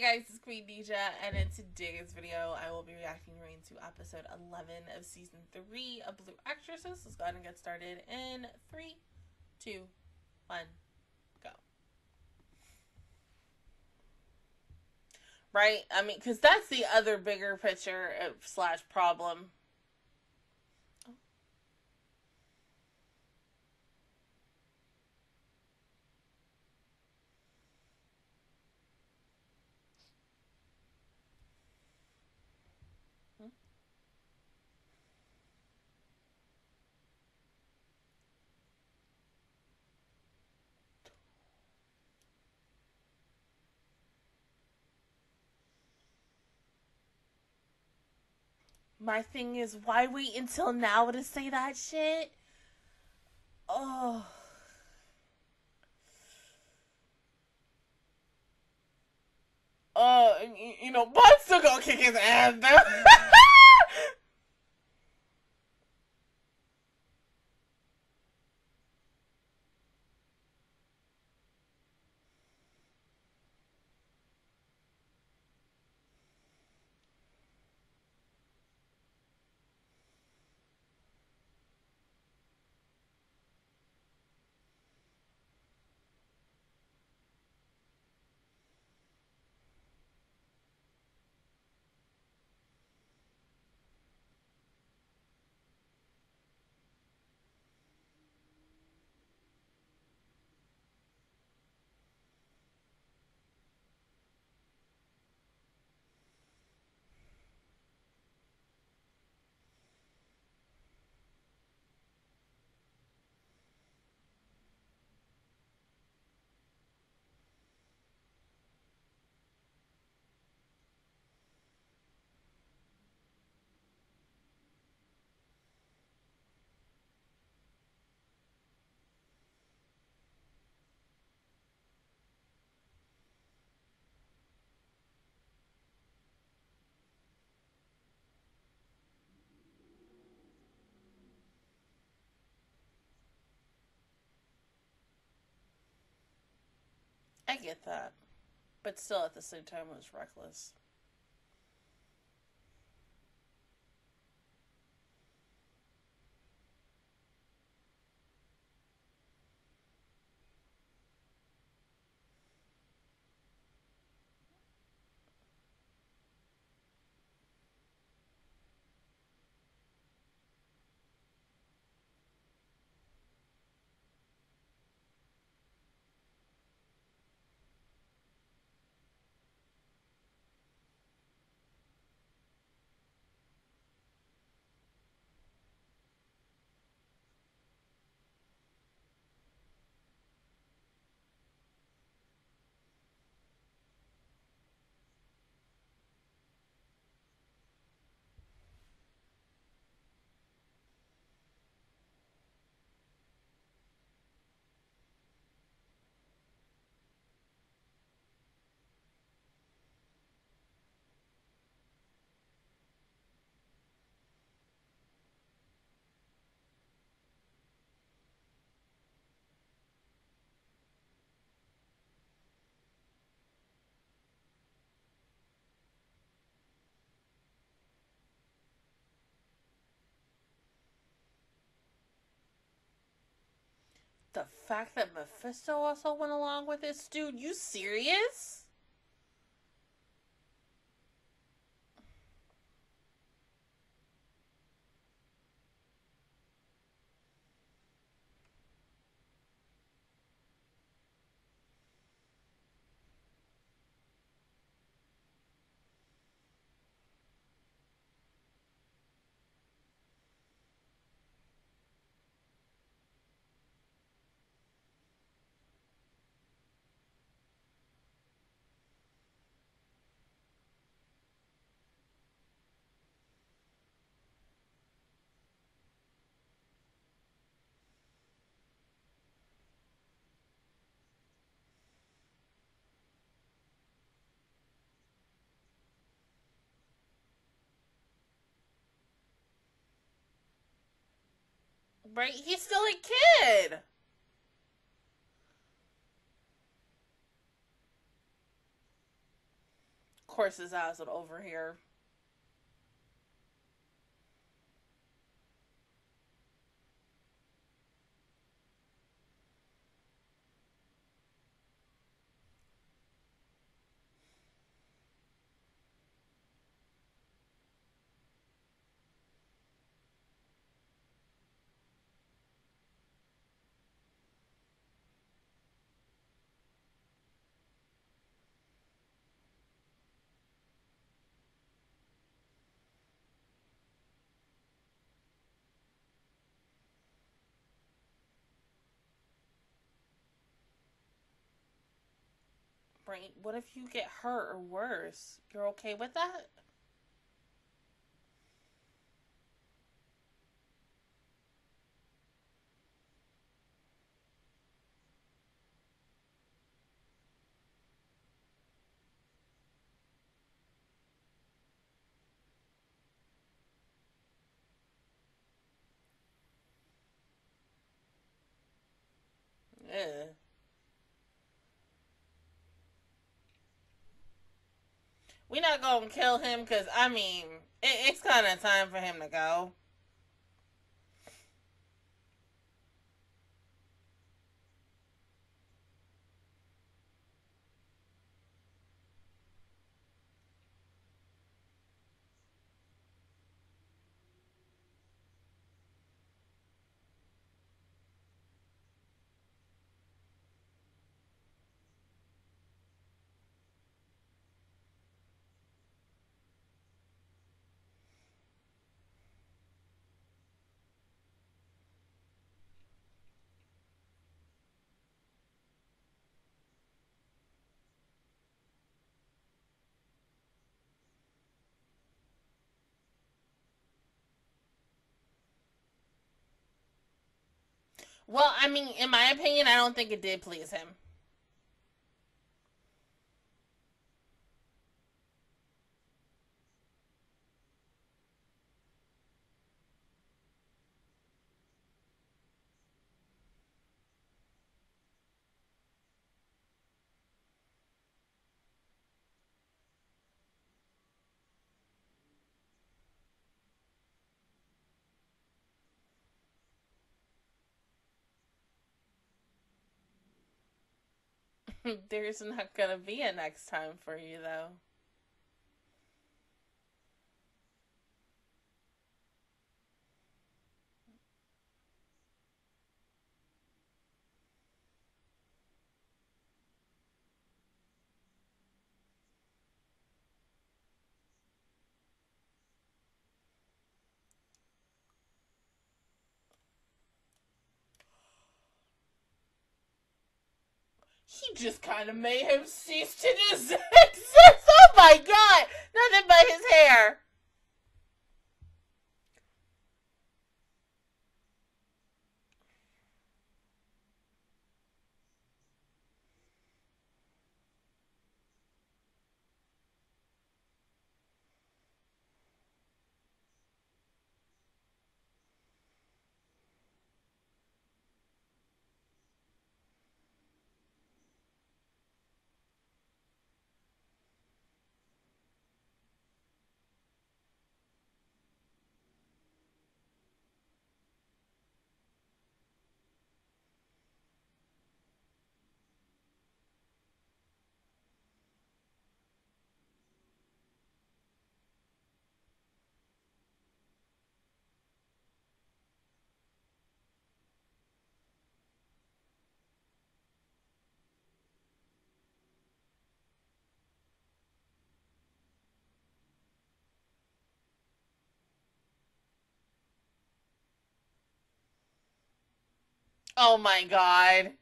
Hey guys, it's Queen Nija, and in today's video, I will be reacting to episode 11 of season 3 of Blue Exorcist. Let's go ahead and get started in 3, 2, 1, go. Right? I mean, because that's the other bigger picture slash problem. My thing is, why wait until now to say that shit? Oh. You know, Bud's still gonna kick his ass though. I get that, but still at the same time it was reckless. The fact that Mephisto also went along with this, dude, you serious? Right? He's still a kid! course his eyes would overhear. What if you get hurt or worse? You're okay with that? Yeah. We're not going to kill him because, I mean, it's kind of time for him to go. Well, I mean, in my opinion, I don't think it did please him. There's not gonna be a next time for you, though. He just kind of made him cease to exist. Oh my god! Nothing but his hair. Oh my god.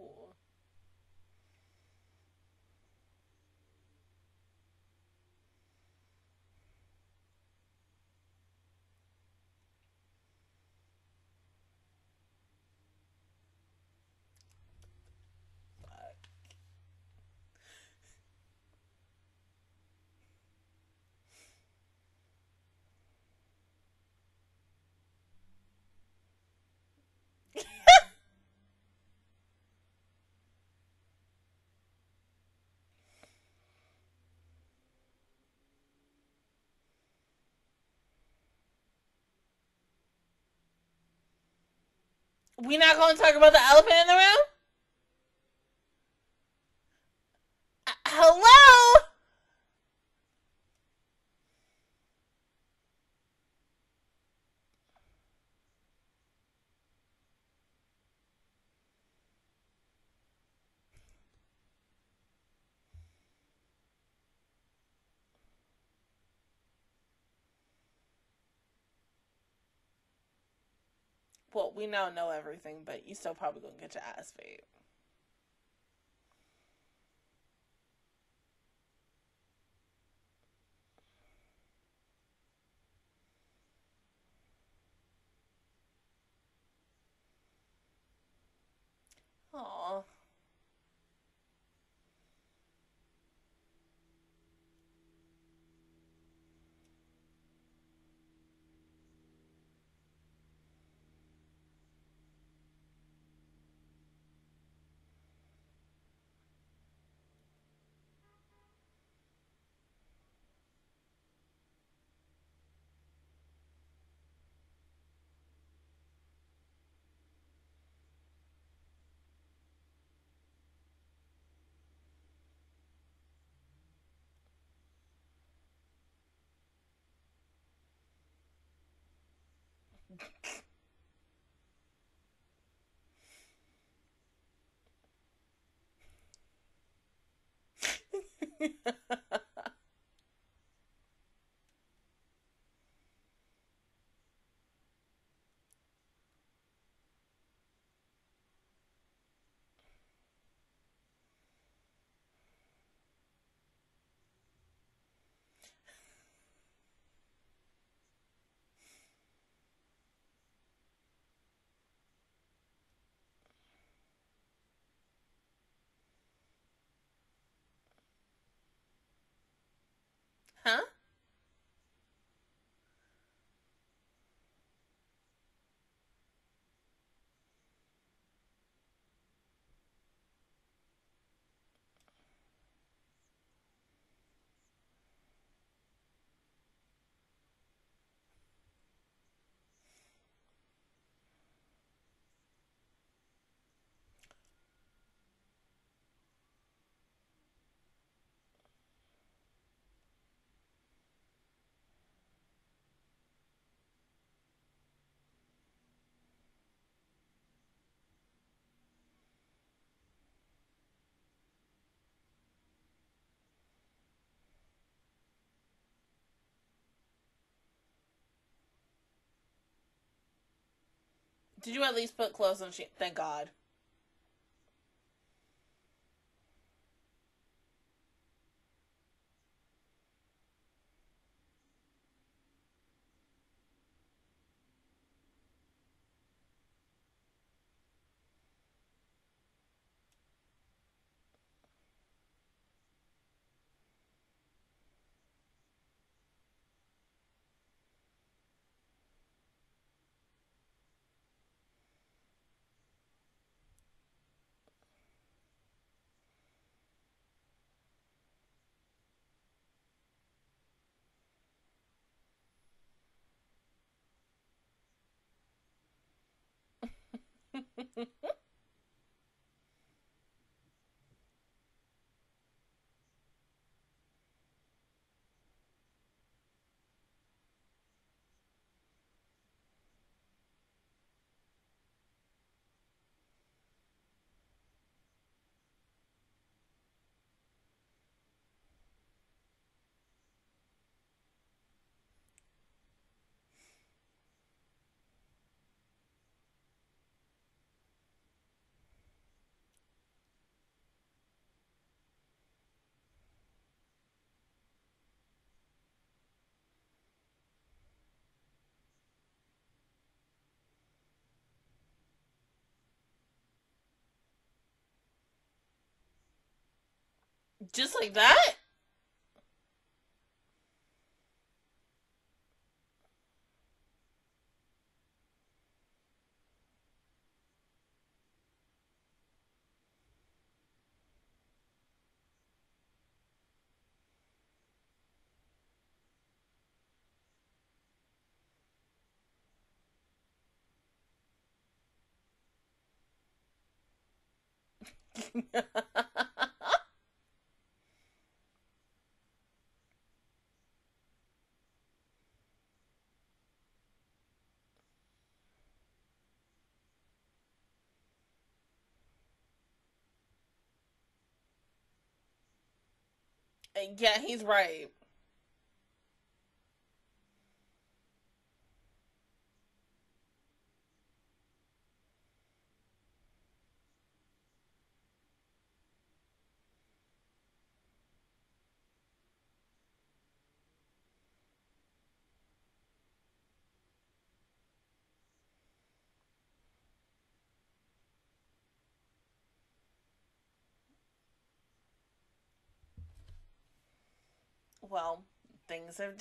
war. We not gonna talk about the elephant in the room? Hello? Well, we now know everything, but you still probably gonna get your ass beat. Aww. Huh? Did you at least put clothes on? Thank God. Just like that? Yeah, he's right. Well, things have...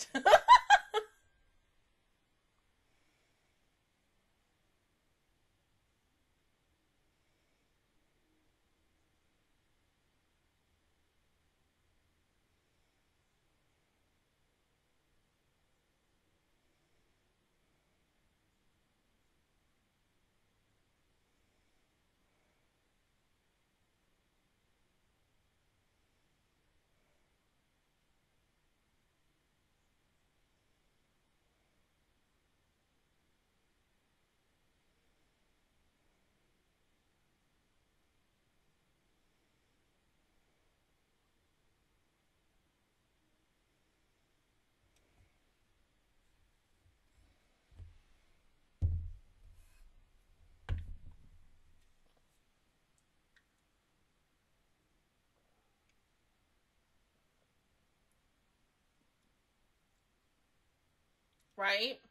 Right?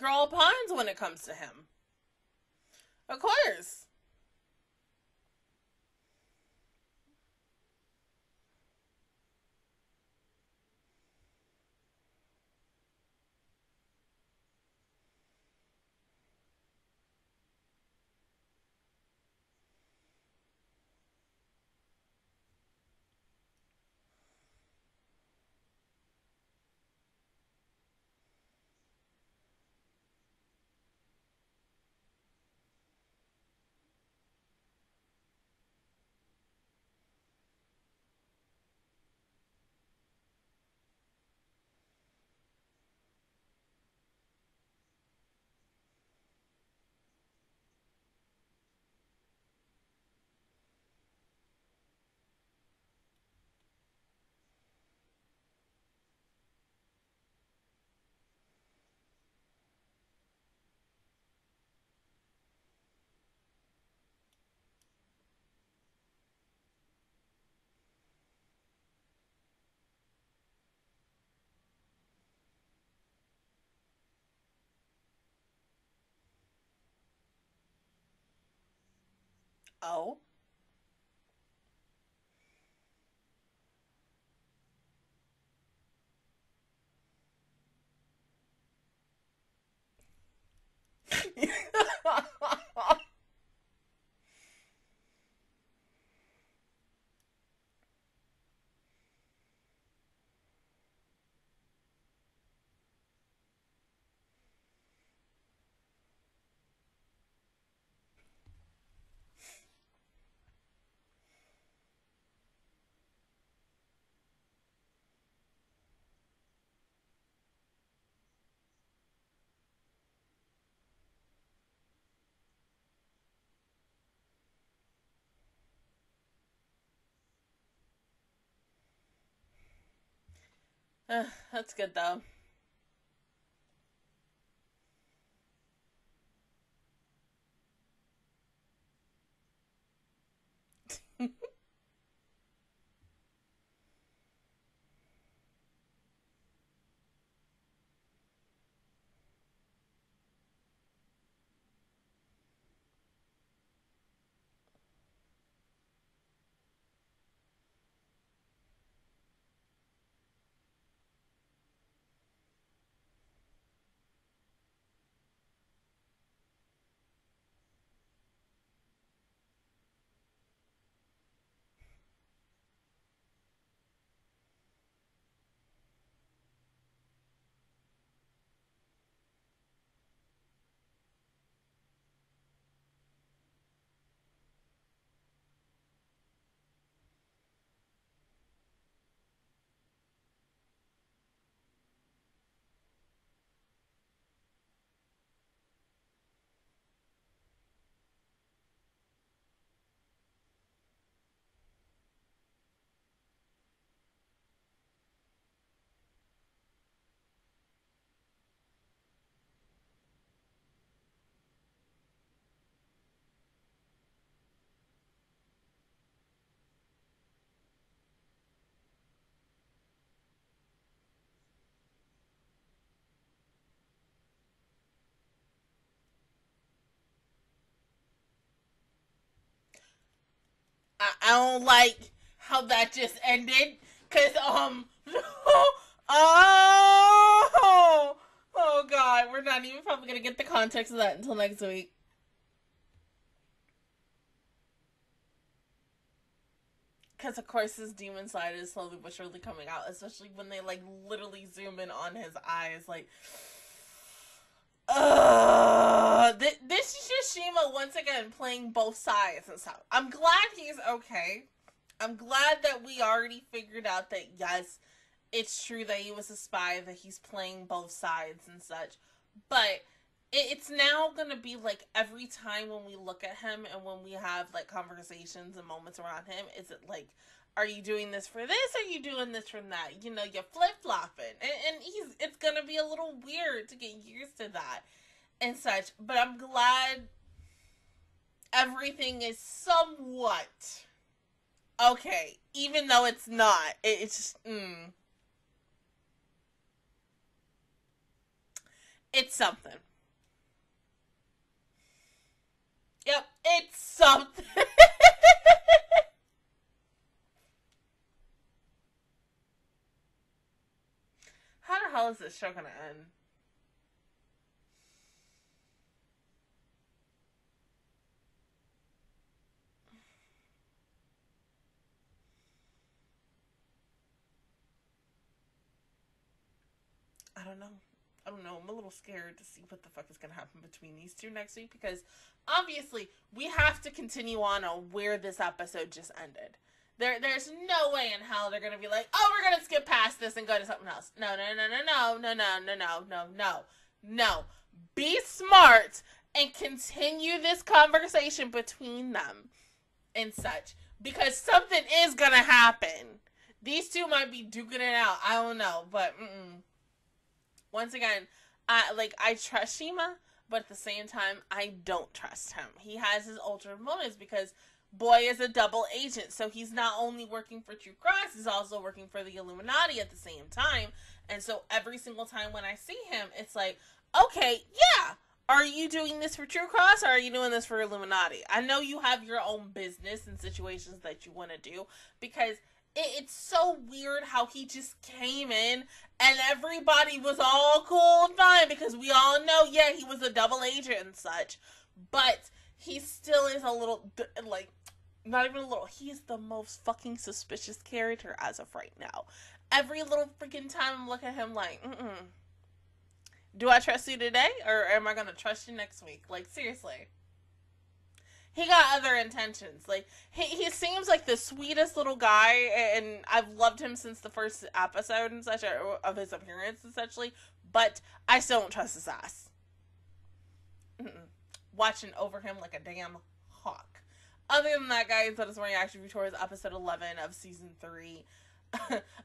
Girl pawns when it comes to him. Of course. Oh. That's good though. I don't like how that just ended, cause oh god, we're not even probably gonna get the context of that until next week. Cause of course his demon side is slowly but surely coming out, especially when they like literally zoom in on his eyes, like. This is Shishima once again playing both sides and stuff. I'm glad he's okay. I'm glad that we already figured out that yes, it's true that he was a spy, that he's playing both sides and such. But it's now gonna be like every time when we look at him and when we have like conversations and moments around him, is it like, are you doing this for this? Are you doing this from that? You know, you're flip-flopping. And it's going to be a little weird to get used to that and such. But I'm glad everything is somewhat okay, even though it's not. It's just, It's something. Yep, it's something. How the hell is this show gonna end? I don't know. I don't know. I'm a little scared to see what the fuck is gonna happen between these two next week, because obviously we have to continue on where this episode just ended. There's no way in hell they're gonna be like, oh, we're gonna skip past this and go to something else. No. Be smart and continue this conversation between them and such, because something is gonna happen. These two might be duking it out. I don't know, but once again, I trust Shima, but at the same time, I don't trust him. He has his ultra motives because. Boy is a double agent, so he's not only working for True Cross, he's also working for the Illuminati at the same time. And so every single time when I see him, it's like, okay, yeah, are you doing this for True Cross or are you doing this for Illuminati? I know you have your own business and situations that you want to do, because it's so weird how he just came in and everybody was all cool and fine, because we all know, yeah, he was a double agent and such, but he still is a little, like, not even a little. He's the most fucking suspicious character as of right now. Every little freaking time I'm looking at him like, do I trust you today? Or am I going to trust you next week? Like, seriously. He got other intentions. Like, he seems like the sweetest little guy, and I've loved him since the first episode and such, of his appearance, essentially. But I still don't trust his ass. Watching over him like a damn hawk. Other than that, guys, that is my reaction towards episode 11 of season 3.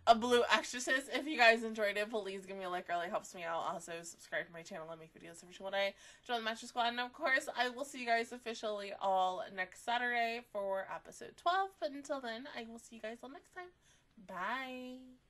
a Blue Exorcist. If you guys enjoyed it, please give me a like. It really helps me out. Also, subscribe to my channel. I make videos every single day. Join the Mattress Squad. And, of course, I will see you guys officially all next Saturday for episode 12. But until then, I will see you guys all next time. Bye.